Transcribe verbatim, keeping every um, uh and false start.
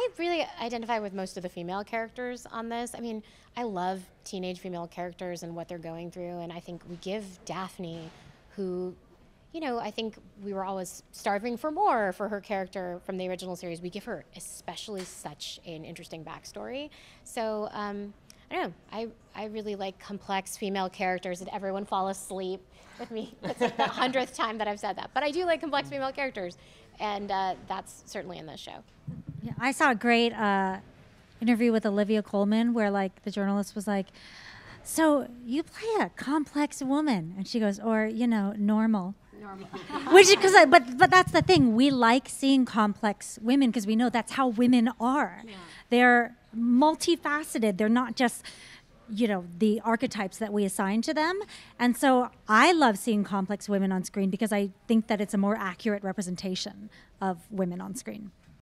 I really identify with most of the female characters on this. I mean, I love teenage female characters and what they're going through, and I think we give Daphne, who, you know, I think we were always starving for more for her character from the original series. We give her especially such an interesting backstory. So, um, I don't know, I, I really like complex female characters, and everyone fall asleep with me. It's like the hundredth time that I've said that. But I do like complex female characters, and uh, that's certainly in this show. Yeah, I saw a great uh, interview with Olivia Colman where, like, the journalist was like, so you play a complex woman. And she goes, or, you know, normal. Normal. Which, because, but, but that's the thing. We like seeing complex women because we know that's how women are. Yeah. They're multifaceted. They're not just, you know, the archetypes that we assign to them. And so I love seeing complex women on screen because I think that it's a more accurate representation of women on screen.